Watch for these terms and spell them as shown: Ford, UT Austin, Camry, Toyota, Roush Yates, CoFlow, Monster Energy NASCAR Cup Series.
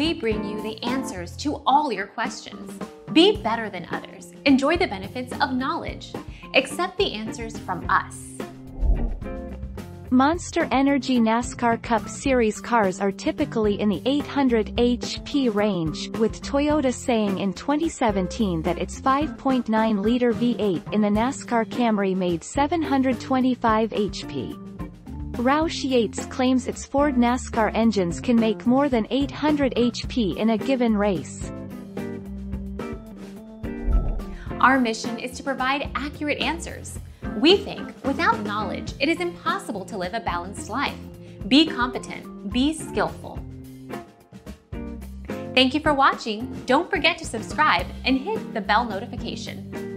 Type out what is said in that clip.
we bring you the answers to all your questions. Be better than others. Enjoy the benefits of knowledge. Accept the answers from us. Monster Energy NASCAR Cup Series cars are typically in the 800 HP range, with Toyota saying in 2017 that its 5.9-liter V8 in the NASCAR Camry made 725 HP. Roush Yates claims its Ford NASCAR engines can make more than 800 HP in a given race. Our mission is to provide accurate answers. We think, without knowledge, it is impossible to live a balanced life. Be competent. Be skillful. Thank you for watching. Don't forget to subscribe and hit the bell notification.